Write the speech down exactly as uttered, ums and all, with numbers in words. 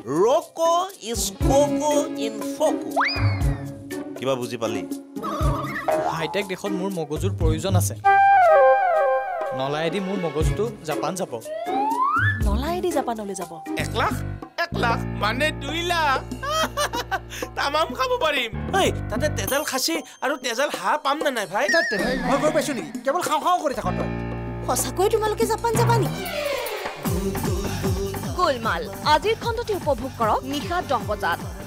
Roko is coco in foco. Kiba buji pali. High tech dekhon mur mogojur proyojon ase. Nolaidi mur mogojtu Japan jabo. Nolaidi Japanole jabo. এক লাখ এক লাখ মানে দুই lakh. Tamam khabo parim. Hey, tate tejal khasi aru tejal ha pam na nai bhai. Tate moi goi paisu niki. Kebol khao khao kori thakon. Khosa koi tumaloke Japan jaba niki. Golmaal. Ajir khondoti upobhog korok nikha দহ বজাত.